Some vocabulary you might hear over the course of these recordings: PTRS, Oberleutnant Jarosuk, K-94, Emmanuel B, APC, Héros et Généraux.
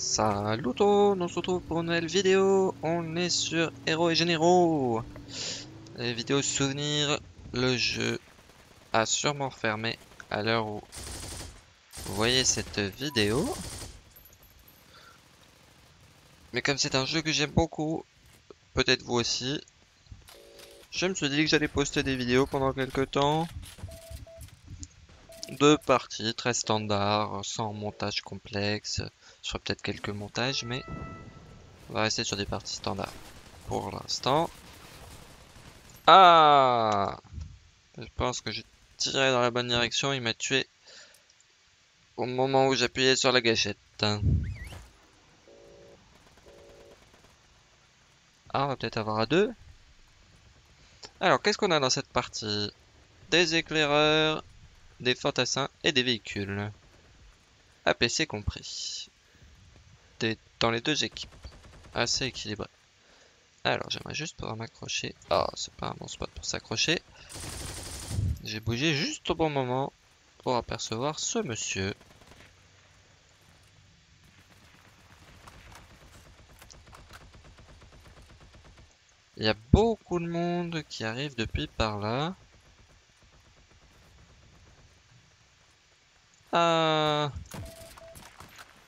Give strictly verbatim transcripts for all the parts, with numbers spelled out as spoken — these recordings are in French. Salut tout le monde, on se retrouve pour une nouvelle vidéo. On est sur Héros et Généraux. Les vidéos souvenirs, le jeu a sûrement fermé à l'heure où vous voyez cette vidéo. Mais comme c'est un jeu que j'aime beaucoup, peut-être vous aussi, je me suis dit que j'allais poster des vidéos pendant quelques temps. Deux parties très standard, sans montage complexe. Je ferai peut-être quelques montages, mais on va rester sur des parties standards pour l'instant. Ah, je pense que j'ai tiré dans la bonne direction. Il m'a tué au moment où j'appuyais sur la gâchette. Ah, on va peut-être avoir à deux. Alors, qu'est-ce qu'on a dans cette partie? Des éclaireurs, des fantassins et des véhicules. A P C compris. Des, dans les deux équipes. Assez équilibré. Alors j'aimerais juste pouvoir m'accrocher. Oh, c'est pas un bon spot pour s'accrocher. J'ai bougé juste au bon moment pour apercevoir ce monsieur. Il y a beaucoup de monde qui arrive depuis par là. Ah,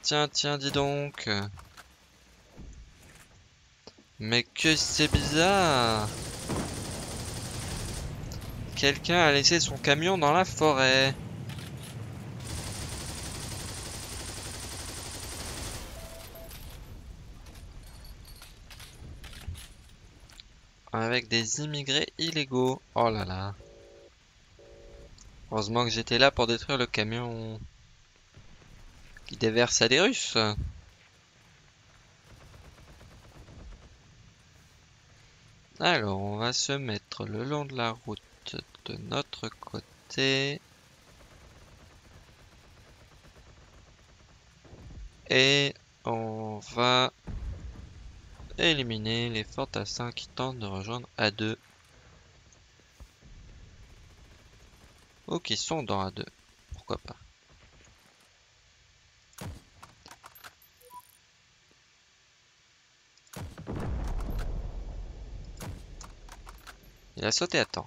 tiens, tiens, dis donc. Mais que c'est bizarre. Quelqu'un a laissé son camion dans la forêt. Avec des immigrés illégaux. Oh là là. Heureusement que j'étais là pour détruire le camion qui déverse à des Russes. Alors, on va se mettre le long de la route de notre côté. Et on va éliminer les fantassins qui tentent de rejoindre A deux. Ou qui sont dans A deux, pourquoi pas. Il a sauté à temps.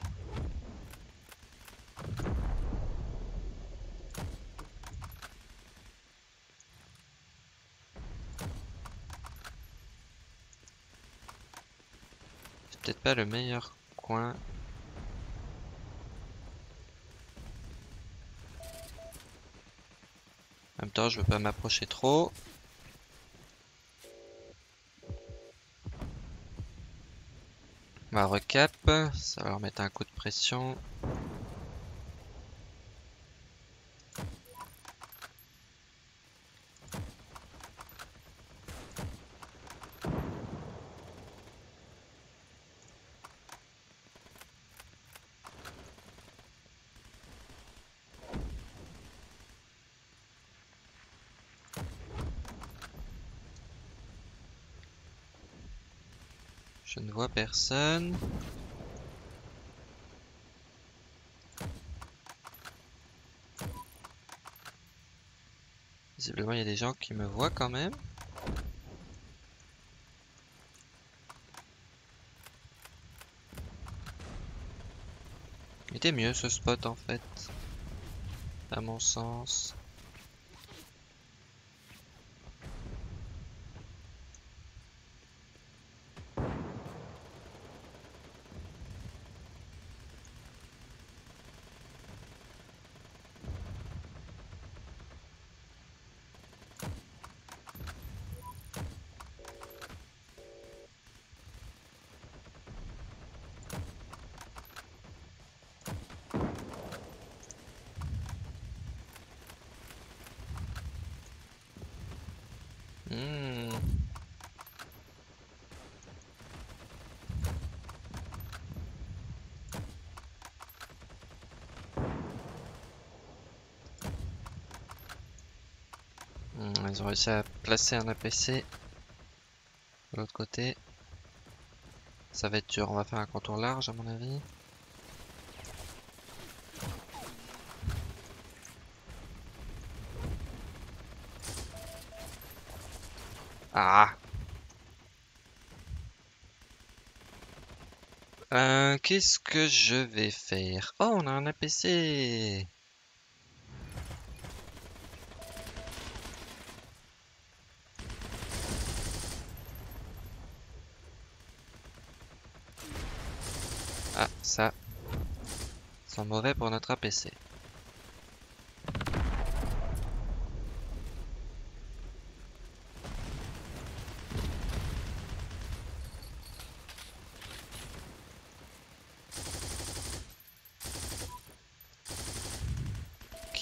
C'est peut-être pas le meilleur coin. En même temps, je veux pas m'approcher trop. On va recap, ça va leur mettre un coup de pression. Je ne vois personne. Visiblement, il y a des gens qui me voient quand même. Il était mieux ce spot en fait, à mon sens. Hmm. Hmm, ils ont réussi à placer un A P C de l'autre côté. Ça va être dur, on va faire un contour large à mon avis. Ah. Euh, Qu'est-ce que je vais faire? Oh, on a un A P C. Ah, ça. Ils sont mauvais pour notre A P C.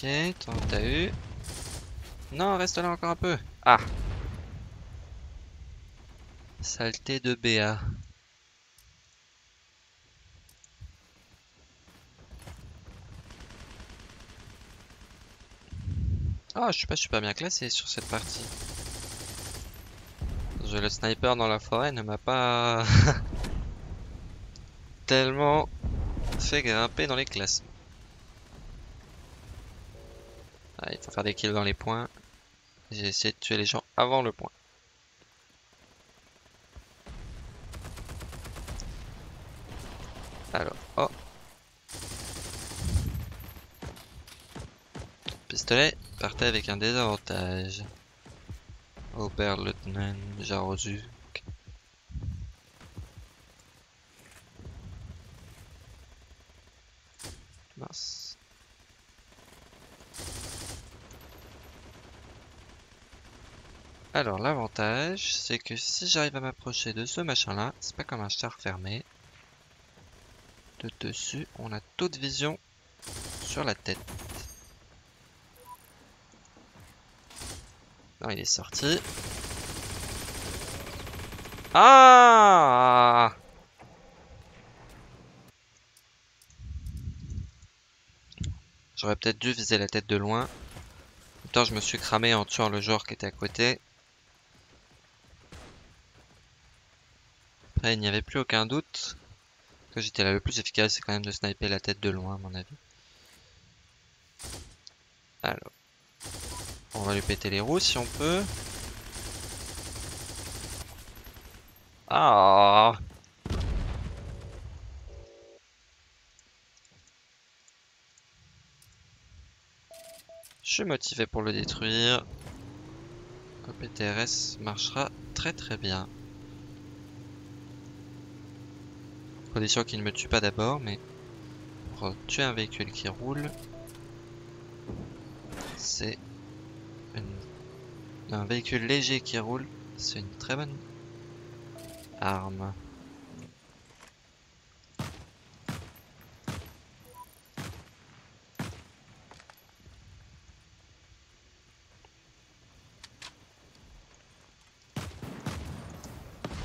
Ok, t'as eu. Non, reste là encore un peu. Ah. Saleté de B A. Ah, oh, je sais pas, je suis pas bien classé sur cette partie. Le sniper dans la forêt ne m'a pas tellement fait grimper dans les classements. Ah, il faut faire des kills dans les points. J'ai essayé de tuer les gens avant le point. Alors, oh. Pistolet partait avec un désavantage. Oberleutnant Jarosuk. Mince. Alors l'avantage, c'est que si j'arrive à m'approcher de ce machin là, c'est pas comme un char fermé. De dessus, on a toute vision sur la tête. Non, il est sorti. Ah! J'aurais peut-être dû viser la tête de loin. Putain, je me suis cramé en tuant le genre qui était à côté. Après, il n'y avait plus aucun doute que j'étais là. Le plus efficace, c'est quand même de sniper la tête de loin, à mon avis. Alors. On va lui péter les roues si on peut. Ah. Je suis motivé pour le détruire. Le P T R S marchera très très bien. Condition qu'il ne me tue pas d'abord, mais pour tuer un véhicule qui roule, c'est... Une... Un véhicule léger qui roule, c'est une très bonne arme.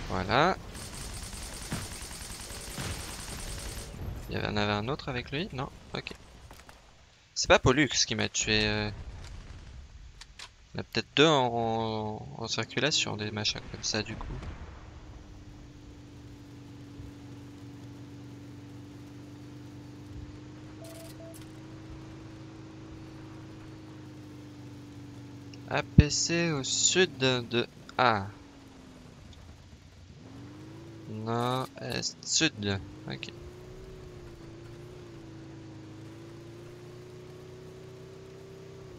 Voilà. Il y en avait un autre avec lui? Non? Ok. C'est pas Pollux qui m'a tué... Euh... Il y en a peut-être deux en, en, en circulation, des machins comme ça du coup. A P C au sud de A. Nord-Est Sud. Ok.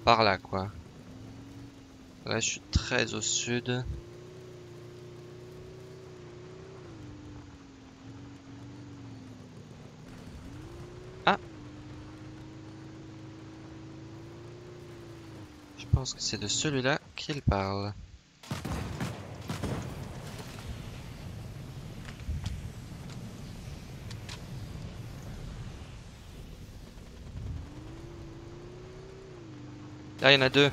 Par là quoi. Là, je suis très au sud. Ah! Je pense que c'est de celui-là qu'il parle. Là, il y en a deux.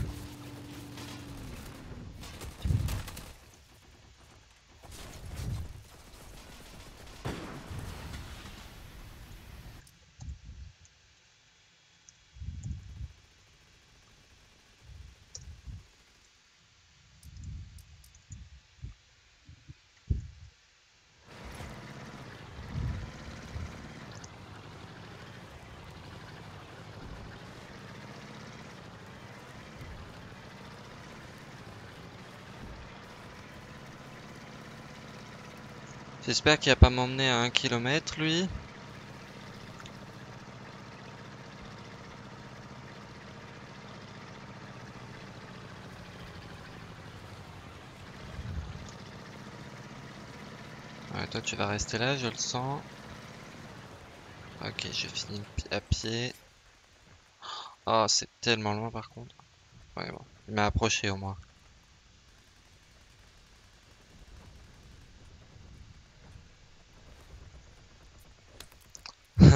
J'espère qu'il va pas m'emmener à un kilomètre, lui. Ouais, toi, tu vas rester là, je le sens. Ok, je finis à pied. Ah, oh, c'est tellement loin par contre. Ouais, bon, il m'a approché au moins.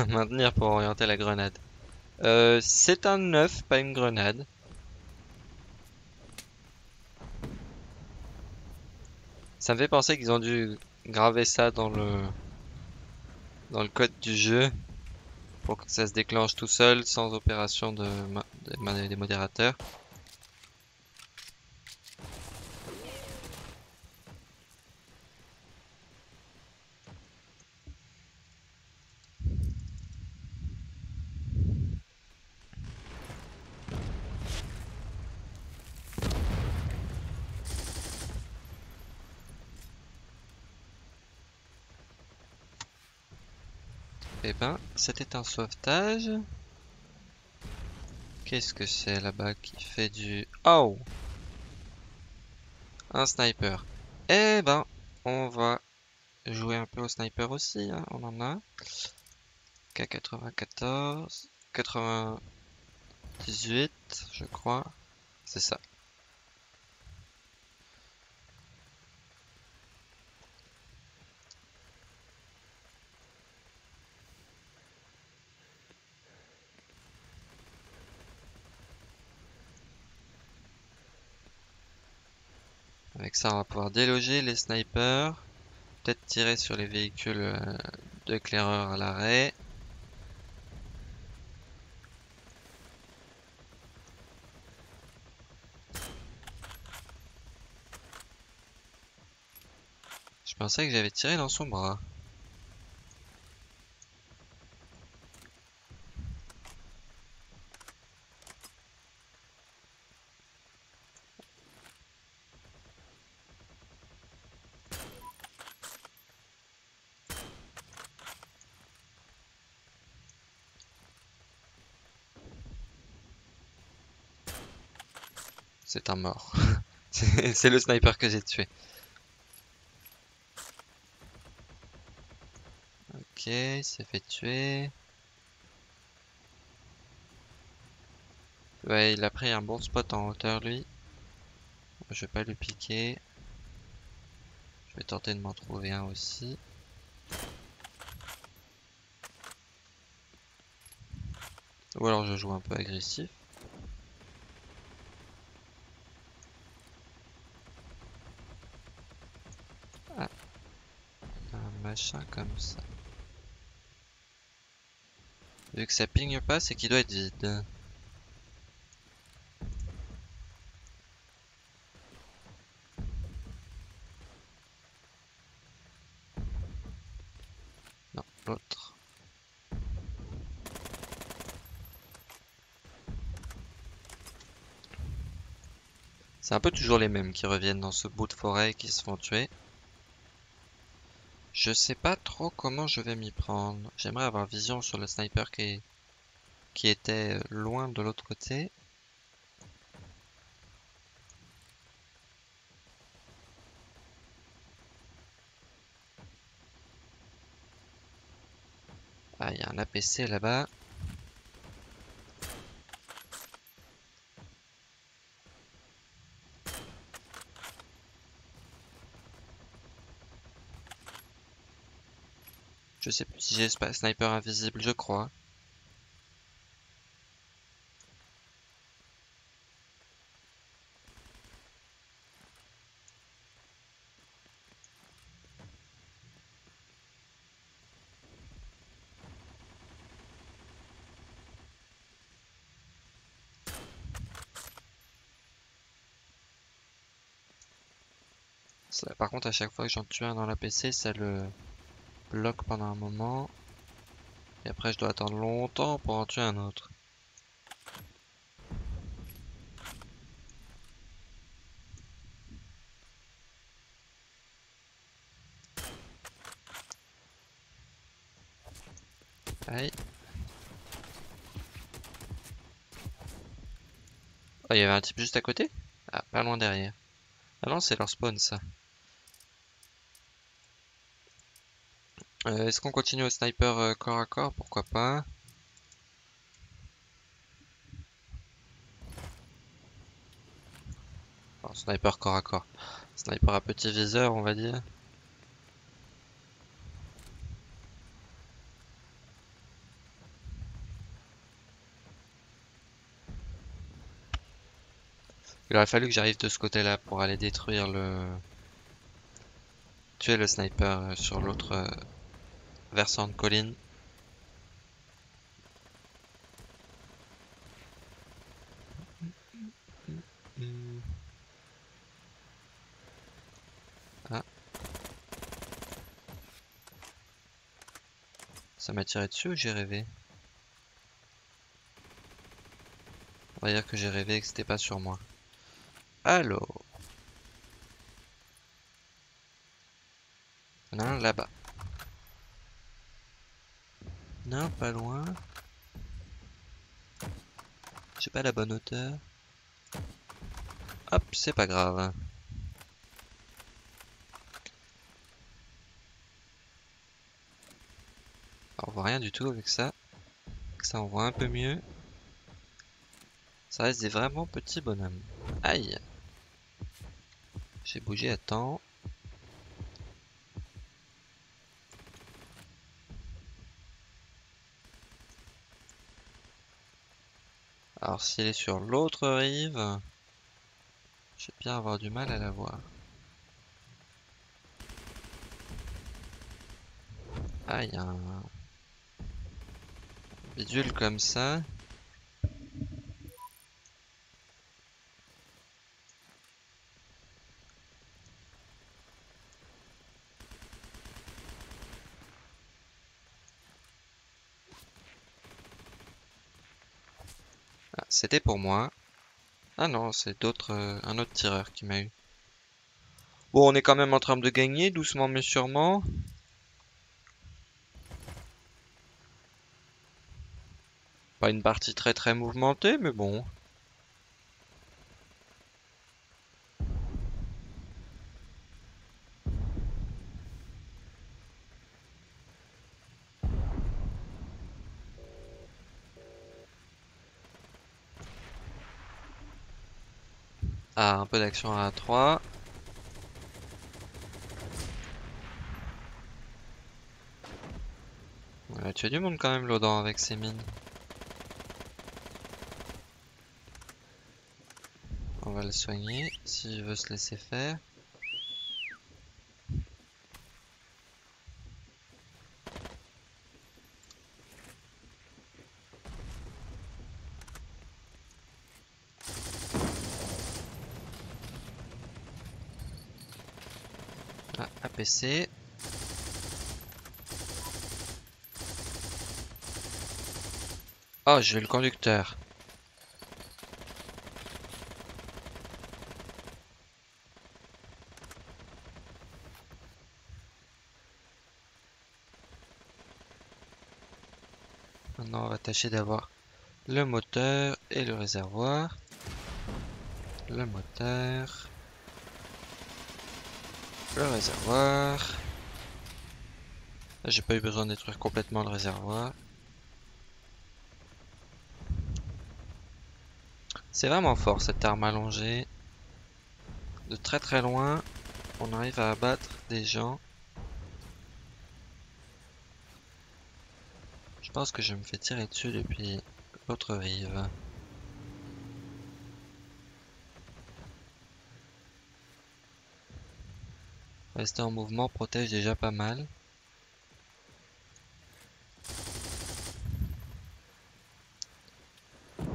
Maintenir pour orienter la grenade. Euh, c'est un œuf, pas une grenade. Ça me fait penser qu'ils ont dû graver ça dans le dans le code du jeu pour que ça se déclenche tout seul sans opération de des de modérateurs. Eh ben, c'était un sauvetage. Qu'est-ce que c'est là-bas qui fait du... Oh! Un sniper. Eh ben, on va jouer un peu au sniper aussi, hein. On en a. K quatre-vingt-quatorze... quatre-vingt-dix-huit, je crois. C'est ça. Avec ça, on va pouvoir déloger les snipers, peut-être tirer sur les véhicules d'éclaireurs à l'arrêt. Je pensais que j'avais tiré dans son bras. C'est un mort. C'est le sniper que j'ai tué. Ok, il s'est fait tuer. Ouais, il a pris un bon spot en hauteur, lui. Je vais pas le piquer. Je vais tenter de m'en trouver un aussi. Ou alors je joue un peu agressif. Machin comme ça. Vu que ça pigne pas, c'est qu'il doit être vide. Non, l'autre. C'est un peu toujours les mêmes qui reviennent dans ce bout de forêt et qui se font tuer. Je sais pas trop comment je vais m'y prendre. J'aimerais avoir vision sur le sniper qui, est... qui était loin de l'autre côté. Ah, il y a un A P C là-bas. Je sais plus si j'ai sniper invisible, je crois. Ça, par contre, à chaque fois que j'en tue un dans l'A P C, ça le... bloque pendant un moment et après je dois attendre longtemps pour en tuer un autre. Aïe. Oh, il y avait un type juste à côté? Ah, pas loin derrière. Ah non, c'est leur spawn, ça. Euh, Est-ce qu'on continue au sniper euh, corps à corps? Pourquoi pas. Non, sniper corps à corps. Sniper à petit viseur, on va dire. Il aurait fallu que j'arrive de ce côté-là pour aller détruire le... tuer le sniper sur l'autre versant de colline. Ah. Ça m'a tiré dessus ou j'ai rêvé? On va dire que j'ai rêvé et que c'était pas sur moi. Alors, il y en a un là-bas. Non, pas loin. J'ai pas la bonne hauteur. Hop, c'est pas grave. On voit rien du tout avec ça. Avec ça, on voit un peu mieux. Ça reste des vraiment petits bonhommes. Aïe! J'ai bougé à temps. Alors s'il est sur l'autre rive, je vais bien avoir du mal à la voir. Aïe, un bidule comme ça. C'était pour moi. Ah non, c'est d'autres, euh, un autre tireur qui m'a eu. Bon, on est quand même en train de gagner, doucement mais sûrement. Pas une partie très très mouvementée, mais bon. Ah, un peu d'action à trois. On a tué du monde quand même, l'Odan, avec ses mines. On va le soigner s'il veut se laisser faire. A P C. Oh, j'ai eu le conducteur. Maintenant, on va tâcher d'avoir le moteur et le réservoir. Le moteur... Le réservoir. J'ai pas eu besoin de détruire complètement le réservoir. C'est vraiment fort cette arme allongée. De très très loin, on arrive à abattre des gens. Je pense que je me fais tirer dessus depuis l'autre rive. Rester en mouvement protège déjà pas mal.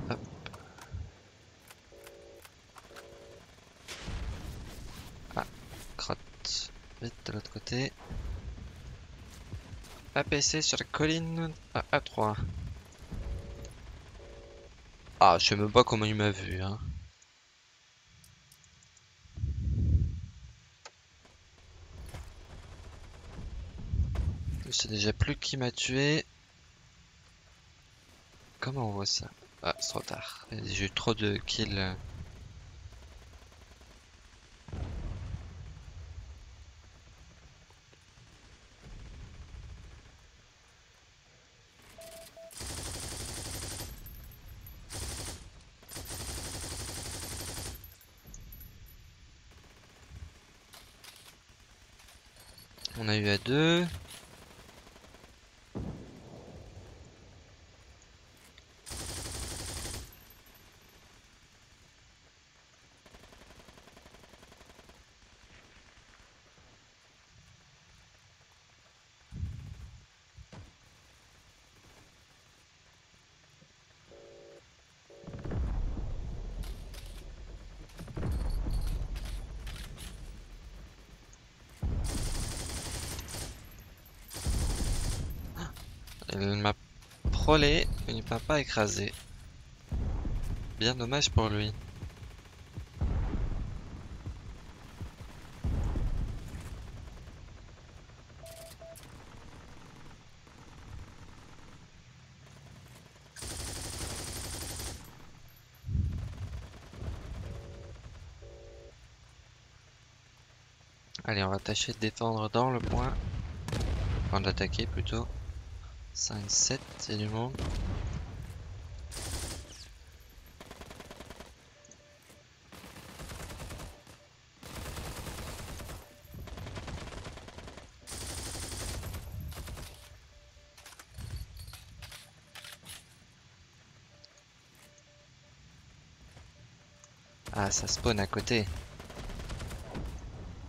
Hop. Ah, crotte. Vite de l'autre côté. A P C sur la colline à A trois. Ah, je sais même pas comment il m'a vu, hein. Je sais déjà plus qui m'a tué. Comment on voit ça? Ah, c'est trop tard. J'ai eu trop de kills. On a eu à deux. Il m'a prolé, il ne m'a pas écrasé. Bien dommage pour lui. Allez, on va tâcher de détendre dans le point. Enfin, d'attaquer plutôt. cinq sept, c'est du monde. Ah, ça spawn à côté.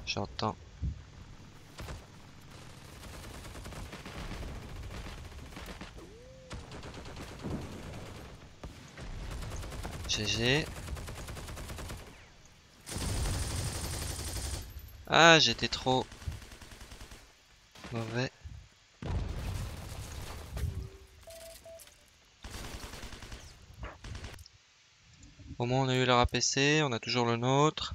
J'entends. G G. Ah, j'étais trop mauvais. Au moins on a eu leur A P C, on a toujours le nôtre.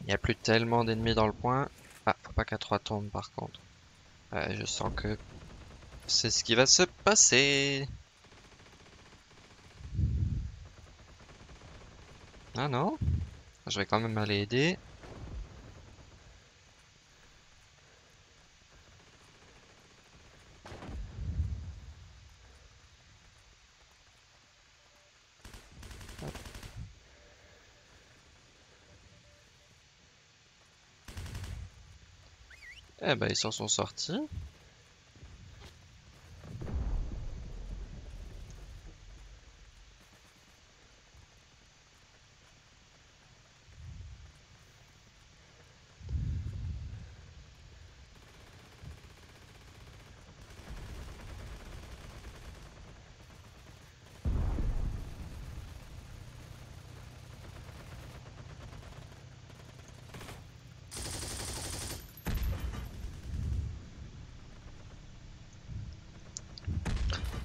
Il n'y a plus tellement d'ennemis dans le point. Ah, faut pas qu'à trois tombes par contre. euh, Je sens que c'est ce qui va se passer. Ah non, je vais quand même aller aider. Eh ben ils s'en sont sortis.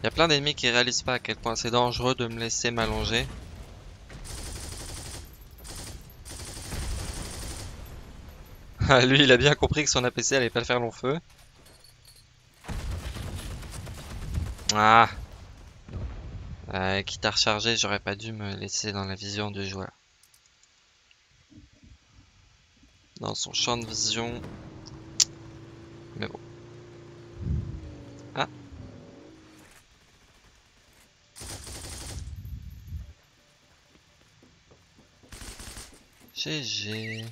Il y a plein d'ennemis qui réalisent pas à quel point c'est dangereux de me laisser m'allonger. Ah, lui, il a bien compris que son A P C allait pas le faire long feu. Ah, euh, quitte à recharger, j'aurais pas dû me laisser dans la vision du joueur. Dans son champ de vision. Mais bon. Ah. G G.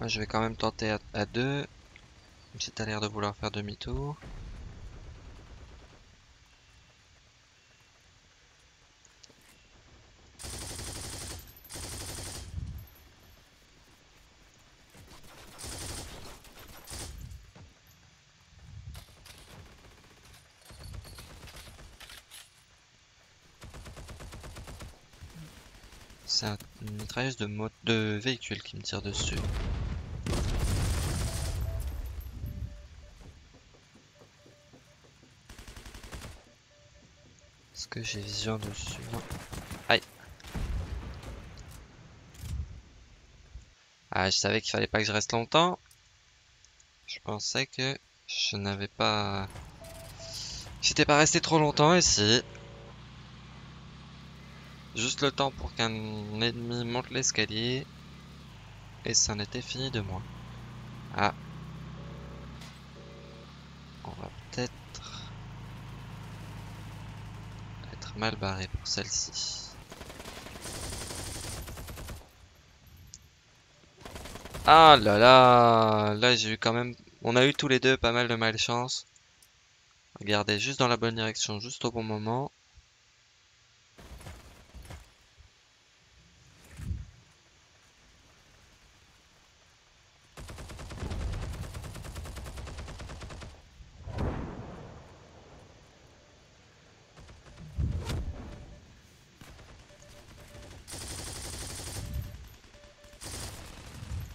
Moi, je vais quand même tenter à, à deux. C'est à l'air de vouloir faire demi-tour. C'est une mitrailleuse de, de véhicule qui me tire dessus. que j'ai vision dessus? Aïe. Ah, je savais qu'il fallait pas que je reste longtemps. Je pensais que je n'avais pas... J'étais pas resté trop longtemps ici. Juste le temps pour qu'un ennemi monte l'escalier. Et c'en était fini de moi. Ah. On va peut-être... être mal barré pour celle-ci. Ah là là. Là j'ai eu quand même... On a eu tous les deux pas mal de malchance. Regardez, juste dans la bonne direction, juste au bon moment.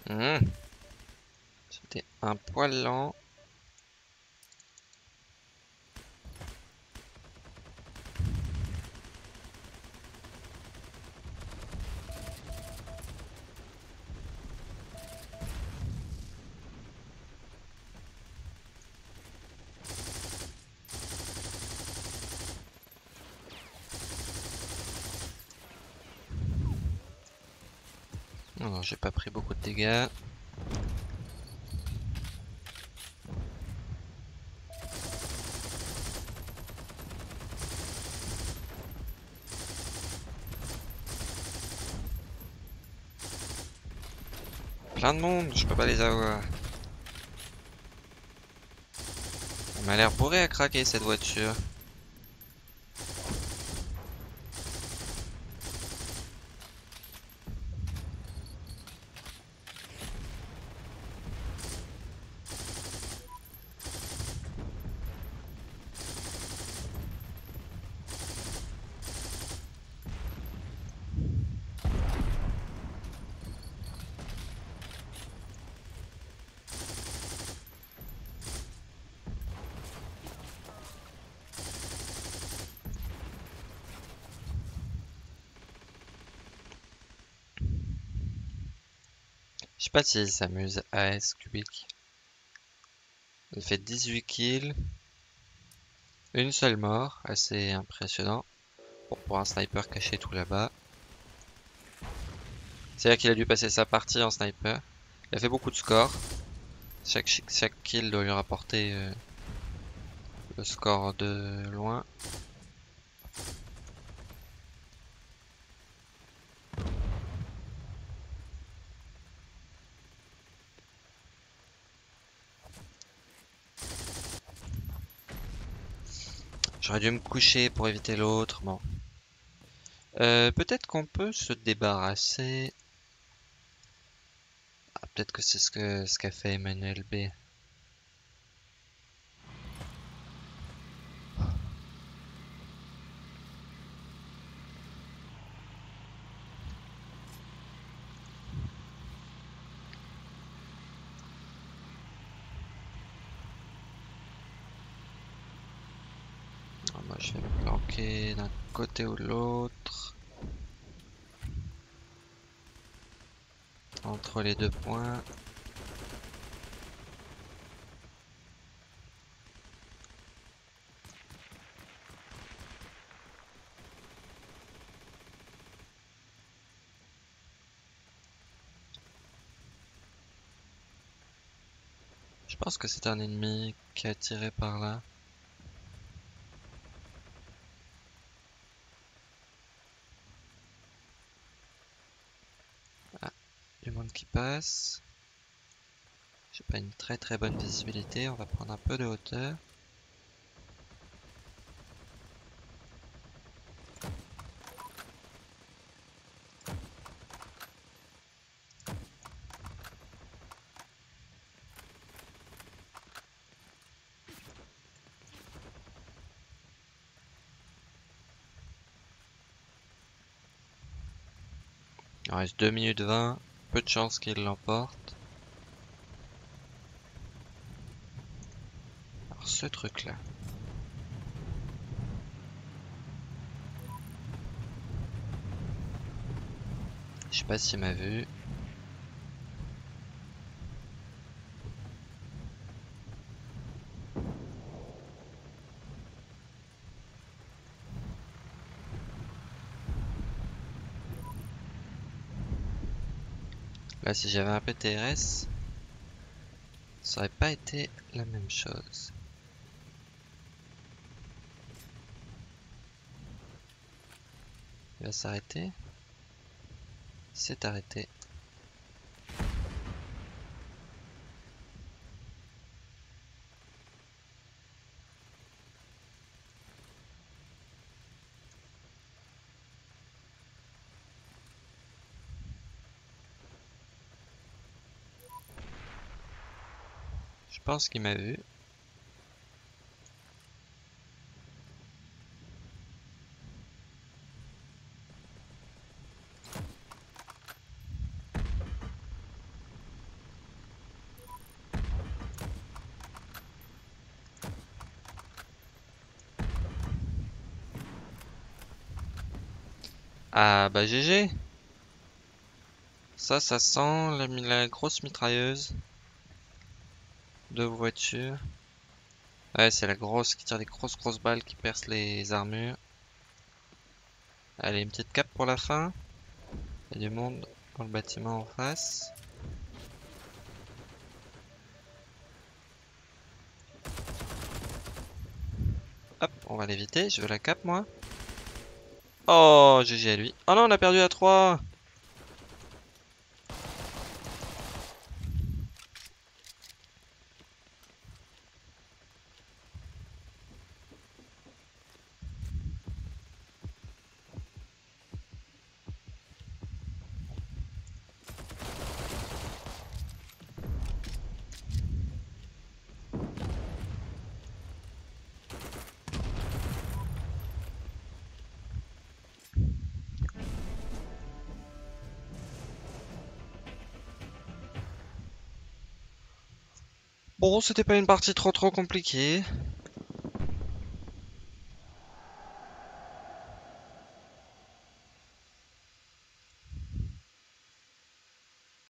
Mmh. C'était un poil lent. Non, non, j'ai pas pris beaucoup de dégâts. Plein de monde, je peux pas les avoir. Elle m'a l'air bourrée à craquer cette voiture. Je sais pas s'il s'amuse à S cubique. Il fait dix-huit kills. Une seule mort, assez impressionnant. Pour, pour un sniper caché tout là-bas. C'est-à-dire qu'il a dû passer sa partie en sniper. Il a fait beaucoup de scores. Chaque, chaque kill doit lui rapporter euh, le score de loin. J'aurais dû me coucher pour éviter l'autre. Bon. Euh, peut-être qu'on peut se débarrasser. Ah, peut-être que c'est ce que ce qu'a fait Emmanuel B. Je vais me planquer d'un côté ou de l'autre. Entre les deux points. Je pense que c'est un ennemi qui a tiré par là. Qui passe. J'ai pas une très très bonne visibilité, on va prendre un peu de hauteur. Il reste deux minutes vingt. Peu de chance qu'il l'emporte. Alors ce truc là. Je sais pas s'il m'a vu. Là, si j'avais un P T R S, ça aurait pas été la même chose. Il va s'arrêter. Il s'est arrêté. Je pense qu'il m'a vu. Ah bah G G. Ça, ça sent la, la grosse mitrailleuse. Deux voitures. Ouais, c'est la grosse qui tire des grosses grosses balles qui perce les armures. Allez, une petite cape pour la fin. Il y a du monde dans le bâtiment en face. Hop, on va l'éviter. Je veux la cape, moi. Oh, G G à lui. Oh non, on a perdu à trois. Bon, c'était pas une partie trop trop compliquée.